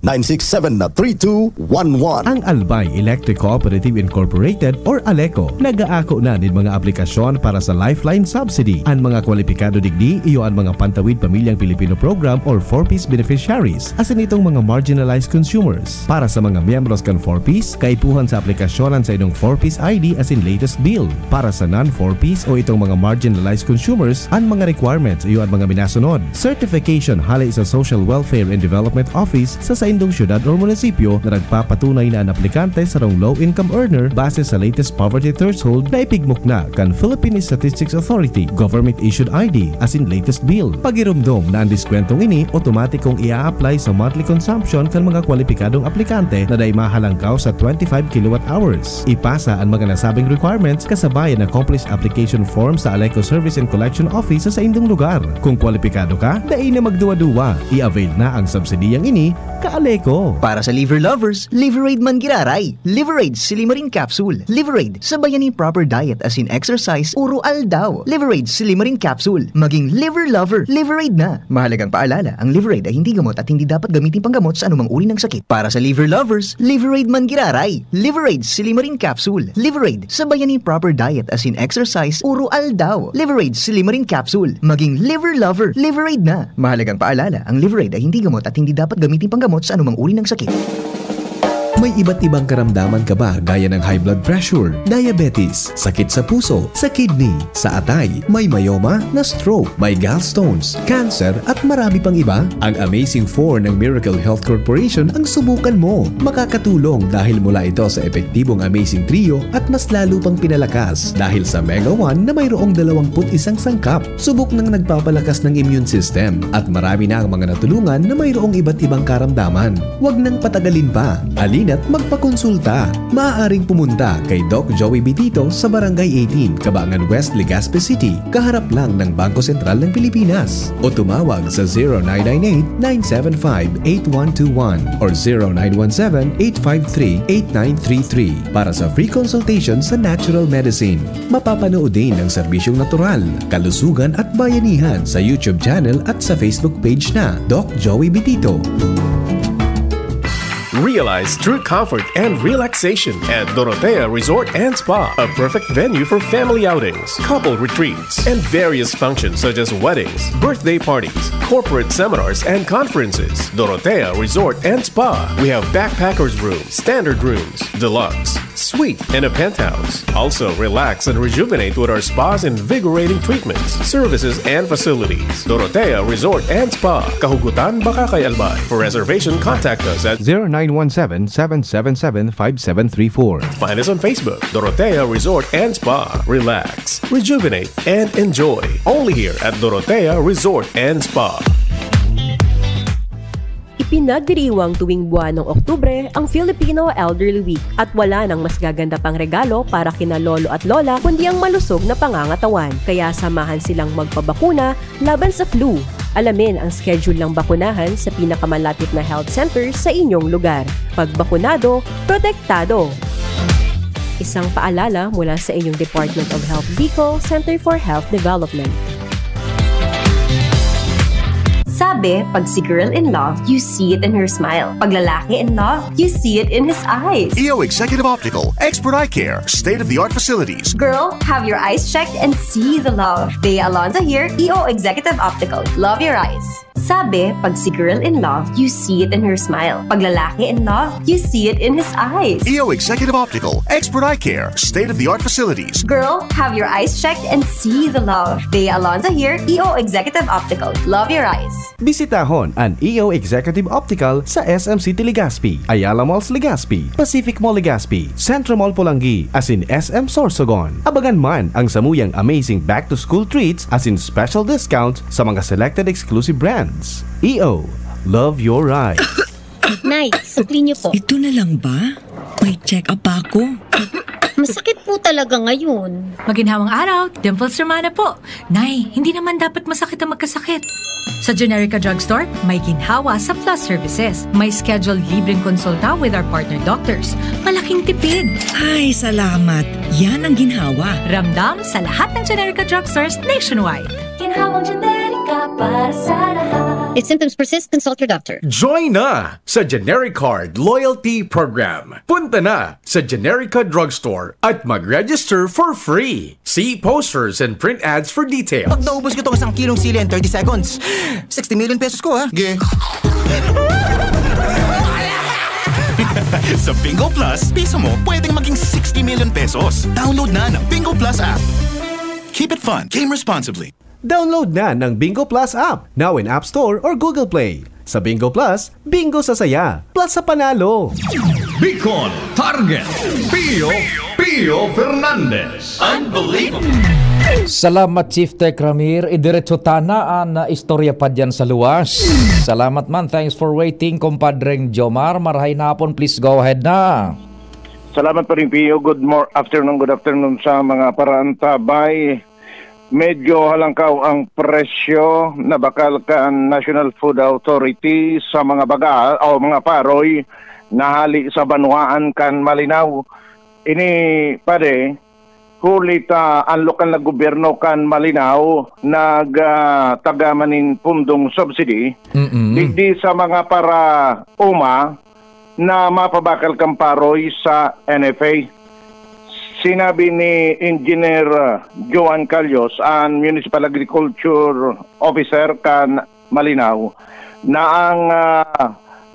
0946-967-3211. Ang Albay Electric Cooperative Incorporated or Aleco, nag-aako na din mga aplikasyon para sa Lifeline Subsidy. Ang mga kwalipikado digdi, iyo ang mga Pantawid Pamilyang Pilipino Program or 4Ps beneficiaries, asin itong mga marginalized consumers. Para sa mga miyembros kan 4Ps, kaipuhan sa aplikasyonan sa inong 4Ps ID as in latest bill. Para sa non-4Ps o itong mga marginalized consumers, ang mga requirements, iyo ang mga minasunod. Certification halay sa Social Welfare and Development Office sa indong syudad o munisipyo na nagpapatunay na ang aplikante sa rong low-income earner base sa latest poverty threshold na ipigmok na kan Philippine Statistics Authority government-issued ID as in latest bill. Pagirumdom na ang diskwentong ini, otomatikong ia-apply sa monthly consumption kan mga kwalipikadong aplikante na day mahalangkaw sa 25 kilowatt hours. Ipasa ang mga nasabing requirements kasabay na accomplished application form sa Aleco Service and Collection Office sa indong lugar. Kung kwalipikado ka, day na magduwa-duwa. I-avail na ang subsidiyang ini ka Aleco. Para sa liver lovers, Liver Aid Mangiraray, Liver Aid Silimarin Capsule, Liver Aid Sabayani proper diet as in exercise uro aldaw, Liver Aid Silimarin Capsule. Maging liver lover, Liver Aid na. Mahalagang paalala, ang Liver Aid ay hindi gamot at hindi dapat gamitin panggamot sa anumang uri ng sakit. Para sa liver lovers, Liver Aid Mangiraray, Liver Aid Silimarin Capsule, Liver Aid Sabayani proper diet as in exercise uro aldaw, Liver Aid Silimarin Capsule. Maging liver lover, Liver Aid na. Mahalagang paalala, ang Liver Aid ay hindi gamot at hindi dapat gamitin panggamot sa anumang uri ng sakit. May iba't ibang karamdaman ka ba gaya ng high blood pressure, diabetes, sakit sa puso, sa kidney, sa atay, may myoma, na stroke, may gallstones, cancer at marami pang iba? Ang Amazing 4 ng Miracle Health Corporation ang subukan mo. Makakatulong dahil mula ito sa epektibong Amazing Trio at mas lalo pang pinalakas dahil sa Mega 1 na mayroong 21 sangkap. Subok ng nagpapalakas ng immune system at marami na ang mga natulungan na mayroong iba't ibang karamdaman. Huwag nang patagalin pa. Alin at magpakonsulta. Maaaring pumunta kay Doc Joey Bitito sa Barangay 18, Kabangan West, Legazpi City, kaharap lang ng Bangko Sentral ng Pilipinas, o tumawag sa 0998-975-8121 or 0917-853-8933 para sa free consultation sa natural medicine. Mapapanood din ang serbisyong natural, kalusugan at bayanihan sa YouTube channel at sa Facebook page na Doc Joey Bitito. Realize true comfort and relaxation at Dorotea Resort and Spa, a perfect venue for family outings, couple retreats, and various functions such as weddings, birthday parties, corporate seminars, and conferences. Dorotea Resort and Spa. We have backpackers rooms, standard rooms, deluxe, suite, and a penthouse. Also, relax and rejuvenate with our spa's invigorating treatments, services, and facilities. Dorotea Resort and Spa, Kahugutan, Bakakay, Albay. For reservation, contact us at 0917-777-5734. Find us on Facebook, Dorotea Resort and Spa. Relax, rejuvenate, and enjoy. Only here at Dorotea Resort and Spa. Pinagdiriwang tuwing buwan ng Oktubre ang Filipino Elderly Week at wala nang mas gaganda pang regalo para kina lolo at lola kundi ang malusog na pangangatawan. Kaya samahan silang magpabakuna laban sa flu. Alamin ang schedule ng bakunahan sa pinakamalapit na health center sa inyong lugar. Pagbakunado, protektado! Isang paalala mula sa inyong Department of Health Bicol Center for Health Development. Sabi, pag si girl in love, you see it in her smile. Pag lalaki in love, you see it in his eyes. EO Executive Optical, Expert Eye Care, state-of-the-art facilities. Girl, have your eyes checked and see the love. Bea Alonzo here, EO Executive Optical. Love your eyes. Sabi, pag si girl in love, you see it in her smile. Pag lalaki in love, you see it in his eyes. EO Executive Optical, Expert Eye Care, state-of-the-art facilities. Girl, have your eyes checked and see the love. Bea Alonzo here, EO Executive Optical. Love your eyes. Bisitahon ang EO Executive Optical sa SM City Legazpi, Ayala Malls Legazpi, Pacific Mall Legazpi, Centro Mall Pulangi, as in SM Sorsogon. Abagan man ang samuyang amazing back-to-school treats as in special discounts sa mga selected exclusive brands. EO, love your eyes. Nay, suklin niyo po. Ito na lang ba? May check-up pa ako. Masakit po talaga ngayon. Maginhawang araw, Dimples Romana po. Nay, hindi naman dapat masakit ang magkasakit. Sa Generica Drugstore, may ginhawa sa Plus Services. May scheduled libreng konsulta with our partner doctors. Malaking tipid. Ay, salamat. Yan ang ginhawa. Ramdam sa lahat ng Generica Drugstores nationwide. Ginhawang Generica para sa lahat. If symptoms persist, consult your doctor. Join na sa GeneriCard Loyalty Program. Punta na sa Generica Drugstore at mag-register for free. See posters and print ads for details. Pag naubos ko itong 1 kilong sili in 30 seconds, 60 million pesos ko ha. Ge. Sa Bingo Plus, piso mo pwedeng maging 60 million pesos. Download na ng Bingo Plus app. Keep it fun. Game responsibly. Download na ng Bingo Plus app, now in App Store or Google Play. Sa Bingo Plus, bingo sa saya, plus sa panalo. Bicol Target, Pio Fernandez. Unbelievable! Salamat Chief Tech Ramir, idiretso tana ang istorya pa dyan sa luwas. Salamat man, thanks for waiting, kompadreng Jomar. Marahay na hapon, please go ahead na. Salamat pa rin Pio, good afternoon sa mga paraantabay. Medyo halangkaw ang presyo na bakal ka ang National Food Authority sa mga baga o mga paroy na hali sa Banuaan kan Malinao. Ini pare, kulit ang lokal na gobyerno kan Malinao nagtagamanin pundong subsidy hindi sa mga para uma na mapabakal kang paroy sa NFA. Sinabi ni Engineer Joan Calios, ang Municipal Agriculture Officer kan Malinao, na ang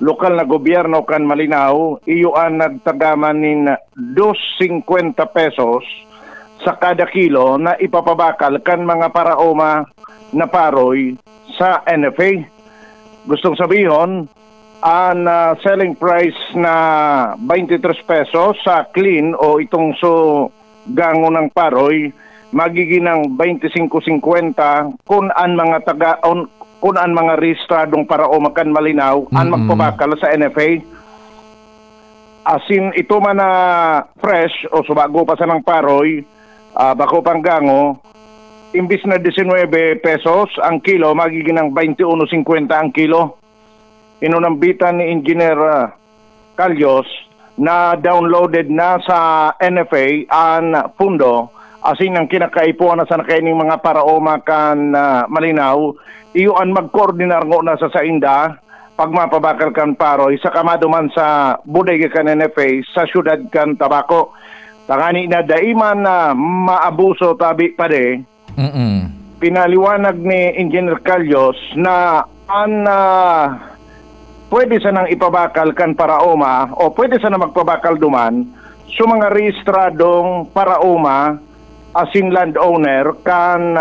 lokal na gobyerno kan Malinao, iyo ang nagtagamanin 2.50 pesos sa kada kilo na ipapabakal kan mga paraoma na paroy sa NFA. Gustong sabihin, ang selling price na 23 pesos sa clean o itong gango ng paroy magiging ng 25.50 kun ang mga rehistradong paraoma kan Malinao ang magpabakal sa NFA. Asin ito man na fresh o subago pa sa ng paroy, bako panggango, imbis na 19 pesos ang kilo, magiging ng 21.50 ang kilo. Inunambitan ni Engineer Calios na downloaded na sa NFA ang pundo asin ang kinakaipuan na sa nakaining mga paraoma kan Malinao, iyon magkoordinar ngo na sa sainda pagmapabakal kan paroy sa kamaduman sa bodega kan NFA sa syudad kan Tabaco. Tangani na daiman na maabuso tabi pare. Pinaliwanag ni Engineer Calios na an pwede sanang ipabakal kan paraoma o pwede sanang magpabakal duman sa mga rehistradong paraoma asin landowner kan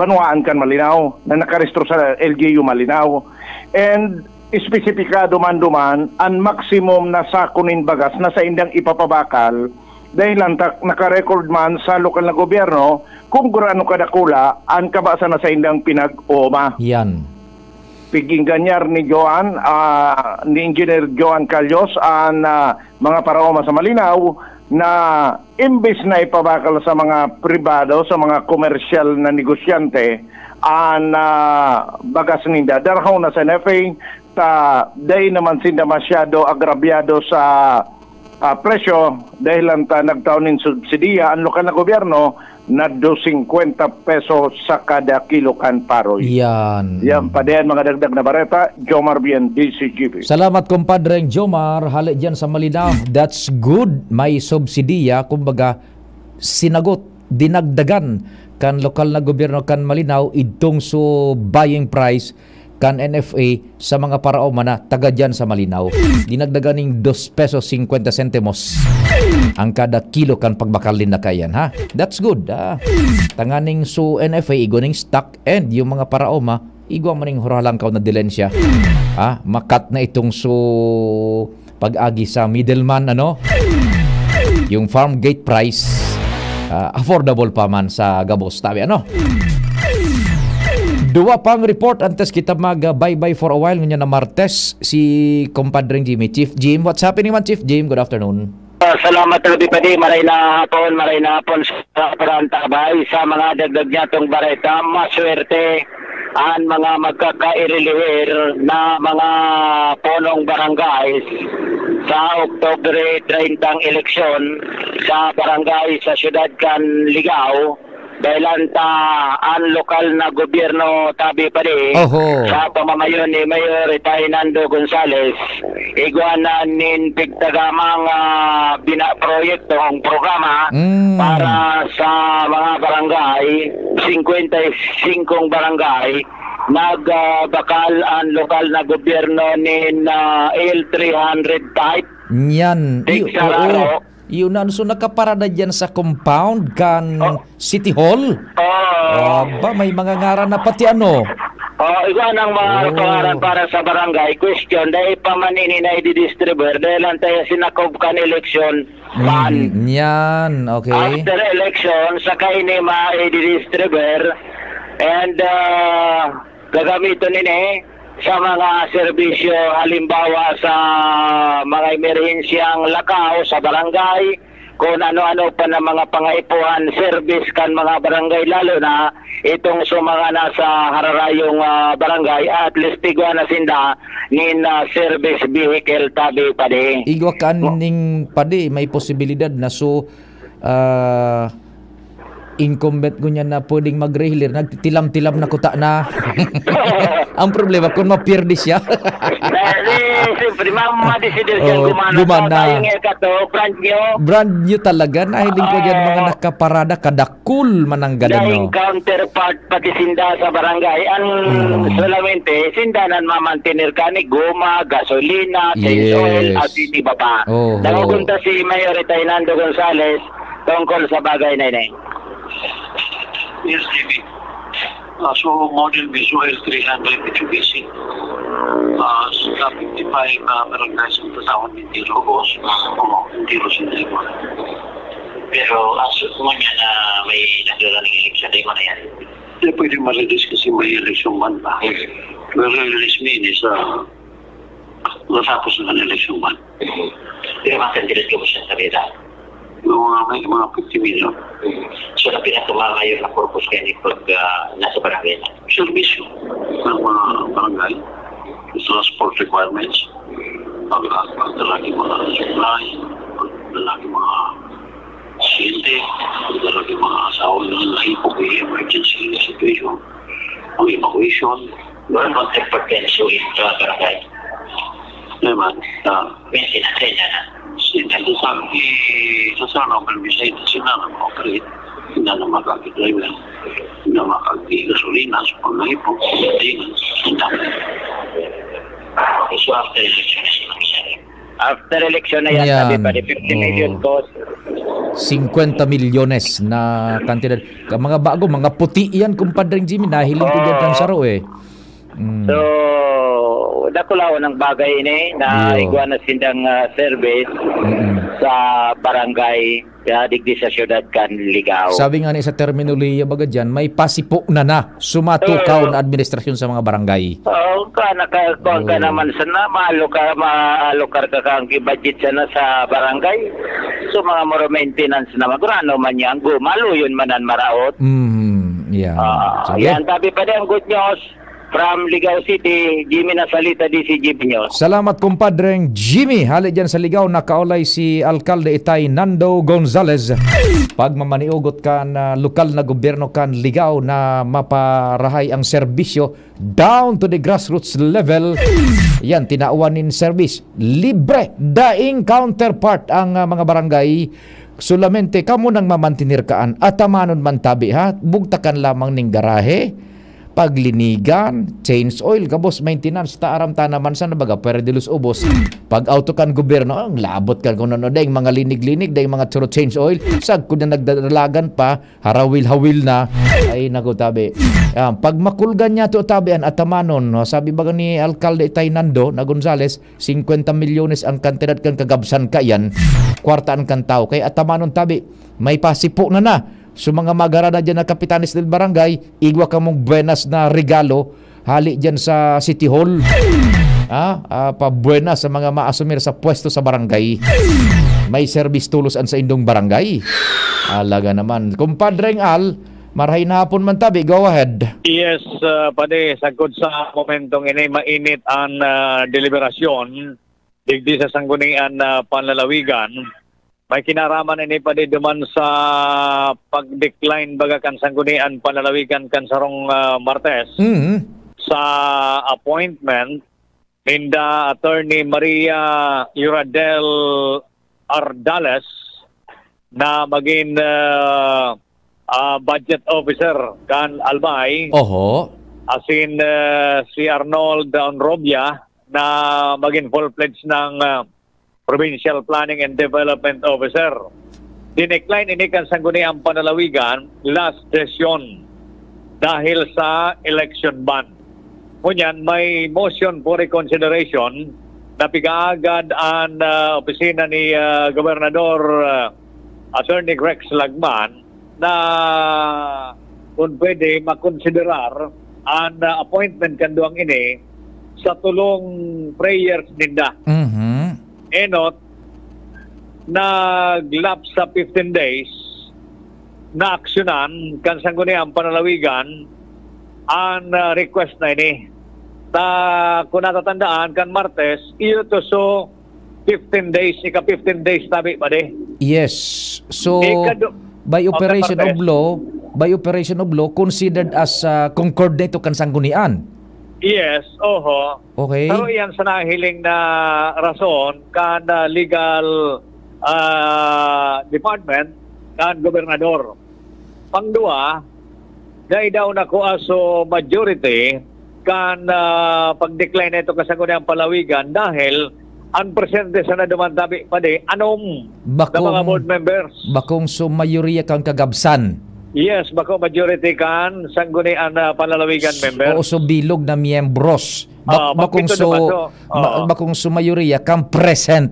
panuaan kan Malinao na nakarehistro sa LGU Malinao. And espesipika duman-duman ang maximum na sakunin bagas na sa indang ipapabakal dahil nakarecord man sa lokal na gobyerno kung gurano kadakula ang kabasa na sa indang pinag-oma. Yan. Piging ganyar ni Joan, ni Engineer Joan Calios ang mga paraoma sa Malinao na imbes na ipabakal sa mga pribado, sa mga komersyal na negosyante, ang bagas ninda darhaw na sa NFA day naman sinda masyado agrabyado sa presyo dahil lang nagtaunin subsidiya ang lokal na gobyerno na 250 pesos sa kada kilo kan paroy. Yan. Yan pa din mga dagdag na bareta. Jomar Bien, DCGP. Salamat kumpadreng Jomar. Halik dyan sa Malinao. That's good. May subsidiya. Kumbaga sinagot, dinagdagan kan lokal na gobyerno kan Malinao idong so buying price kan NFA sa mga paraoma na taga dyan sa Malinao. Dinagdaganing 2 pesos 50 centimos ang kada kilo kan pagbakalin na kayan, ha? That's good, ha? Tanganing so NFA iguning stock and yung mga paraoma igwa maning huralang kao na dilensya, ha? Makat na itong so pag-agi sa middleman, ano? Yung farm gate price affordable pa man sa Gabos. Tabi, ano? Dua pang report antes kita mag-bye-bye for a while. Ngayon na Martes, si Compadring Jimmy. Chief Jim, what's happening man, Chief Jim? Good afternoon. Salamat talaga pa di. Maray na hapon sa Parantabay. Sa mga dagdag niyatong bareta, maswerte ang mga magkakairiliwir na mga punong barangays sa Oktubre 30 ang eleksyon sa barangay sa siyudad kan Ligao dahil ang lokal na gobyerno tabi pa rin sa pamamayon ni Mayor Retinando Gonzales iguanan nin pigtagamang proyektong programa para sa mga barangay 55 barangay nagbakal ang lokal na gobyerno ni L300 type. Yan. Yun na. So nakaparada dyan sa compound kan City Hall? Aba, may mga ngaran na pati ano? Iwan ang mga pangaran para sa barangay. Question, dahil pamanini na i-distribuer dahil lang tayo sinakob kan election man. Yan. Okay. After election, saka ini ma-i-distribuer and gagamitin nini sa mga serbisyo halimbawa sa mga emerhensyang lakaw sa barangay kung ano-ano pa na mga pangaipuhan service kan mga barangay lalo na itong sumanga na sa hararayong barangay at least igwa na sinda nin service vehicle tabi pade. Igwa kaning pade may posibilidad na so incumbent ko niya na pwedeng mag-rehilir, nagtitilam-tilam na kuta na. Ang problema, kung mapirdi siya. Siyempre, mamadisidil siya gumana. Brand new talaga. Nahiling ko dyan mga nakaparada, kadakul mananggalan. Dahil counterpart pati sinda sa barangay, ang solamente, sindanan mamantinir ka ni goma, gasolina, oil, at hindi ba pa. Nagugunta si Mayor Retinando Gonzales tungkol sa bagay na inay. Yes, Jimmy. So, model visual 300 HBC. Sa 55 barangay sa Tasawan, hindi rogos. Hindi rogos, hindi mo. Pero, aso mo niya na may nagdalaning election day mo na yan. Hindi pwede ma-release kasi may election man pa. Well, release mean is matapos ng election ban. Pero makandilat ko siya sa beda. May mga 50 million. So, na pinatumama yun ang corpus kaya pag nasa barangay na. Servisyo ng mga barangay, transport requirements, pagdalagi mga supply, pagdalagi mga siyente, pagdalagi mga asawa ng laipog emergency situation, ang evacuation. Doon ang pagpagpensyo yung barangay. Naman, may sinasaya na. Sasana ang permisay na sila na ma-operate, hindi na makakidriver, hindi na makakikasolina sa pangayipong maintenance, hindi na. So after election na sila masaya. After election na yan, sabi pa rin, 50 million cost. 50 milyones na kantidad. Mga bago, mga puti yan, kumpadring Jimmy, nahiling ko dyan kang saro eh. So, nakulaw ng bagay ini na iguan na sindang service sa barangay digdi sa syudad kan Ligao. Sabi nga ni sa terminolohiya baga dyan, may pasipo na na sumatukaw na administrasyon sa mga barangay. Oo ka, nakakuha ka naman sa na, maalokar ka kang budget sa na sa barangay. So mga more maintenance na magurano man yan, gumalo yun manan maraot. Yan, tabi pa din ang good news. From Ligao City, Jimmy Nasalita, DCGB News. Salamat kumpadreng Jimmy. Halik dyan sa Ligao, nakaulay si Alkalde Itay Nando Gonzales. Pag mamaniugot ka na lokal na gobyerno kan Ligao na maparahay ang serbisyo down to the grassroots level, yan, tinaawanin service. Libre, daing counterpart ang mga barangay. Solamente kamo nang mamantinirkaan at amanon man tabi ha. Bugtakan lamang ning garahe. Paglinigan, change oil, kabos, maintenance, taaram tanaman sa nabaga, pwede dilus ubos. Pag auto kan gobyerno, ang labot kan kung ano, dahil mga linig-linig, dahil mga churo change oil, sag ko na nagdadalagan pa, harawil-hawil na, ay naku tabi. Pag makulgan niya ito tabian at tamanon, sabi baga ni Alkalde Itay Nando na Gonzales, 50 milyones ang kantidad kan kagabsan ka yan, kwartaan kan tao. Kaya at tamanon tabi, may pasipo na na. So mga magarada dyan na kapitanis ng barangay, igwa ka mong buenas na regalo, hali dyan sa City Hall. Pa-buenas sa mga maasumir sa pwesto sa barangay. May service tulusan sa indong barangay. Alaga naman. Kumpadreng Al, marahay na hapon man tabi, go ahead. Yes, pade, sagod sa momentong ini, mainit ang deliberasyon, digdi sa sanggunian panlalawigan. May kinaraman ini pa di duman sa pag-decline baga kan sanggunian panlalawigan kan sarong Martes sa appointment ninda Attorney Maria Uradel Ardales na maging budget officer kan Albay. As in si Arnold Onrobia na maging full-fledged ng Provincial Planning and Development Officer. Dinecline ini kan sanggunian panlalawigan last session dahil sa election ban. Kunyan, may motion for reconsideration na pigaagad ang opisina ni Gobernador Attorney Rex Lagman na kung pwede makonsiderar ang appointment kanduang ini sa tulong prayers ninda. Enot, naglapse sa 15 days, naaksyonan kan sanggunian panlalawigan ang request na ini. Kung natatandaan, kan Martes, iyo to so 15 days, ika 15 days tabi pa de. Yes. So, by operation of law, considered as concordate to kan sanggunian. Yes, okay. Pero yan sa nahiling na rason kada legal department kan gobernador. Pangdua, dahil daw na kuaso majority kan pag-decline na ito kasanggunian panlalawigan dahil ang presente sa naduman tabi pa di anong bakong, na mga board members. Bakong sumayuriya kang kagabsan. Yes, bako majority kan sanggunian panlalawigan member. O so bilog na miyembros. Bakong sumayuriya kang present.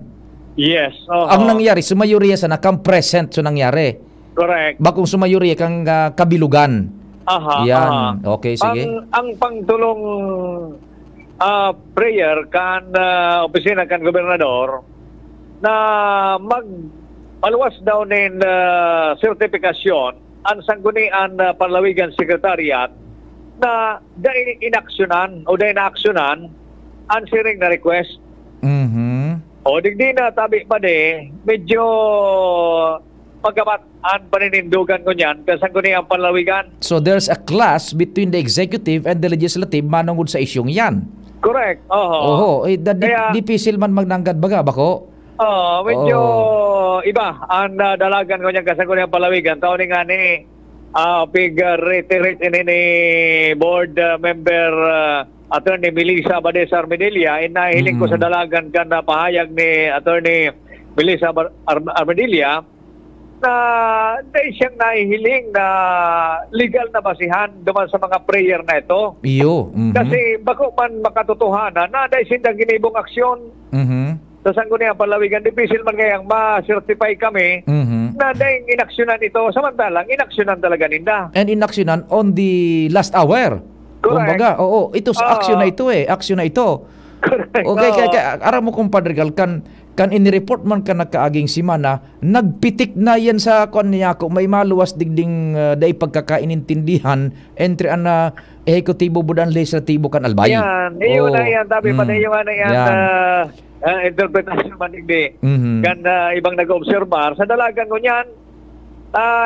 Yes. Ang nangyari, sumayuriya sana kang present so nangyari. Correct. Bakong sumayuriya kang kabilugan. Yan. Okay, sige. Ang pangtulong prayer kan opisina kan gobernador na magpaluwas daw ng sertifikasyon ang sanggunian Palawigan Secretariat na dahil inaksyonan o dahil naaksyonan ang siring na request. O digdi na tabi pa de medyo pagkabataan paninindugan ko niyan kasi sanggunian Palawigan. So there's a clash between the executive and the legislative manungod sa isyong yan. Correct. Oo. Dipisil man magnanggad baga bako. Oo, medyo iba ang dalagan ko niya kasi ko niyang Palawigan. Taon nga ni pig-rate ni board member attorney Melissa Abadesa Armadilla. Inahiling ko sa dalagan ka na pahayag ni attorney Melissa Armadilla na dahil siyang nahihiling na legal na basihan duman sa mga prayer na ito. Kasi bako man makatotohanan na dahil sindang ginibong aksyon sa sangguniang Palawigan, dipisil man ngayang ma-certify kami na dahil inaksyonan ito, samantalang inaksyonan talaga ninda. And inaksyonan on the last hour. Correct. Kumbaga, oo, ito sa aksyon na ito eh, aksyon na ito. Correct. Okay, kaya aram mo kumpadre kan inireport man ka nakaaging simana, nagpitik na yan sa Konyako, may maluwas digding day pagkakainintindihan entre ang ehekutibo budan legislatibo kan Albay. Yan, iyon na yan, tabi pa na iyon na yan, interpretation man digdi. Kan ibang nag-observar, sa dalagan ko niyan,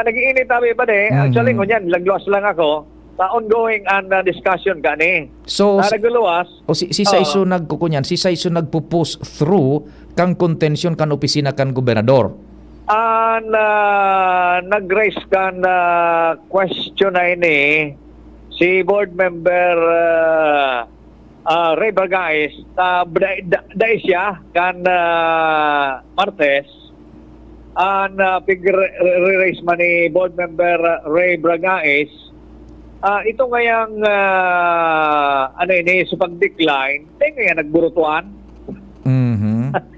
nag-iinit tabi pa de, actually ko niyan, lagluwas lang ako. Ongoing and discussion gani. So si Saiso nagkukunyan, si Saiso nagpo-post through kang contention kan opisina kan gobernador. And nag-raise kan question na ini si board member Ray Bragaes dai siya kan Martes and pig-raise man ni board member Ray Bragaes. Ito ngayang ano ini sa pag-decline, tayo ngayon nagburutuan.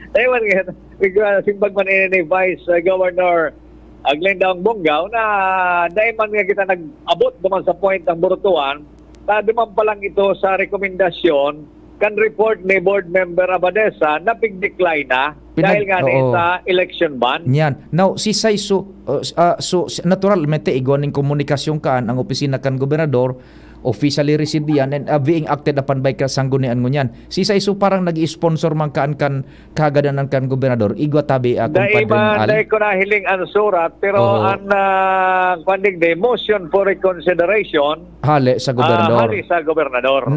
Tayo ngayon, simbag man ini ni Vice Governor Glenda Bonggao na dahil man nga kita nag-abot naman sa point ng burutuan, duman pa lang ito sa rekomendasyon kan report ni Board Member Abadesa na pig-decline na dahil nga sa election ban. Yan. Now, si Saiso, so natural, may teigon ng komunikasyon kaan ang opisina kan gobernador, officially received yan, and being acted upon by kasanggunian ngunyan. Si Saiso parang nag-sponsor man kaan kan kagadanan kan gobernador. Igwa tabi akong padrin. Dahil ko na hiling ang surat, pero ang pandig de motion for reconsideration, hali sa gobernador. Hali sa gobernador.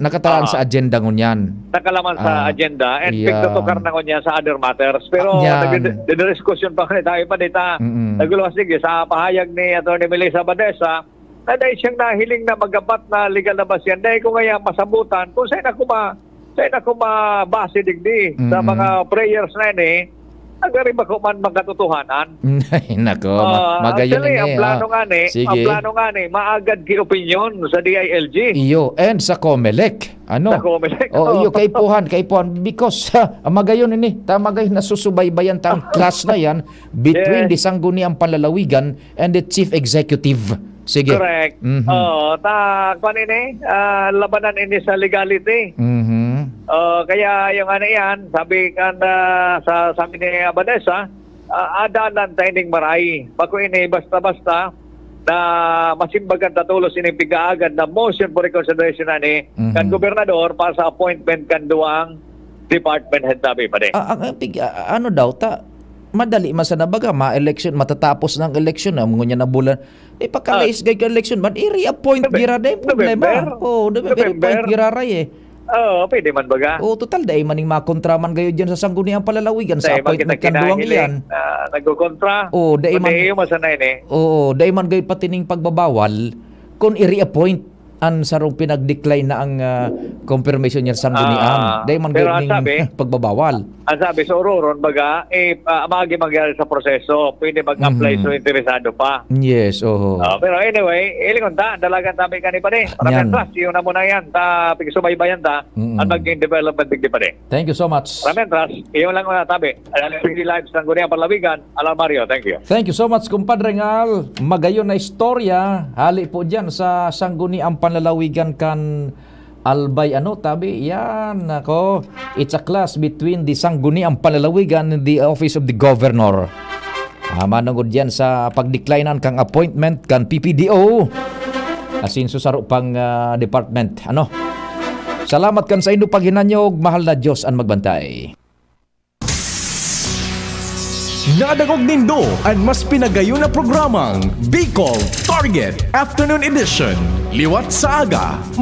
Nakatalaan sa agenda ngunyan. Nakalaman sa agenda, and pigtutokar na ngunyan sa other matters. Pero nag-discussion pa kami tayo pa dito. Naguluhasig sa pahayag ni Atty. Melissa Abadesa na dahil siyang nahiling na magapat na legal na basyan. Dahil kung ngayon masambutan, kung saan ako mabase digdi sa mga prayers na yun eh, nagari ba ko man magkatotohanan? Nako, magayon yun eh. Ang plano nga ni, maagad ki-opinyon sa DILG. Iyo, and sa COMELEC. Ano? Sa COMELEC. O, iyo, kaipuhan. Because, magayon yun eh. Tamagay na susubaybayan tang class na yan between the sangguniang Panlalawigan and the chief executive. Sige. Correct. O, takpan yun eh. Labanan yun sa legality. Kaya yung ano yan, sabi sa amin ni Abadesa, adanan tayong maray. Bako ini, basta-basta, na masimbagan tatulos inipiga agad na motion for reconsideration na ni kan gobernador para sa appointment kan duang department head sabi pa rin. Ano daw, madali masanabaga, ma-election, matatapos ng election, ngunyan na bulan. Eh, pagka-laisgay ka election, man, i-reappoint gira na yung problema. Oo, i-reappoint gira ray eh. Oo, pwede man baga. Oo, total, dahil maning makontra man kayo dyan sa sangguniang Palalawigan sa appointment kan duwang yan. Nagkukontra, o dahil yung masanayin eh. Oo, dahil man kayo patining pagbabawal kung i-reappoint ang sarong pinag-decline na ang confirmation niya sa sanggunian. Dahil man kayo ning pagbabawal. Ang sabi, so roron baga, eh, maagi mangyari sa proseso, pwede mag-apply so interesado pa. Yes, oo. Pero anyway, ilingon ta, dalagan tabi ka ni pa rin. Maraming trust, yun na muna yan, ta, pigsubay-bayan ta, at maging development big di pa rin. Thank you so much. Maraming trust, yun lang muna tabi. Pili live sa sanggunian Palawigan, Alam Mario, thank you. Thank you so much, kumpadreng Al. Magayon na istorya, hali po dyan sa sanggunian Palawigan kan Albay, ano, tabi, yan, ako. It's a clash between the Sangguniang Panlalawigan and the Office of the Governor. Manungod yan sa pag-declinean kang appointment kan PPDO. Asin susaro pang department, ano. Salamat kan sa inyo paghinanyog, mahal na Diyos ang magbantay. Nadagog nindo at mas pinagayo na programang Bicol Target Afternoon Edition. Liwat sa aga.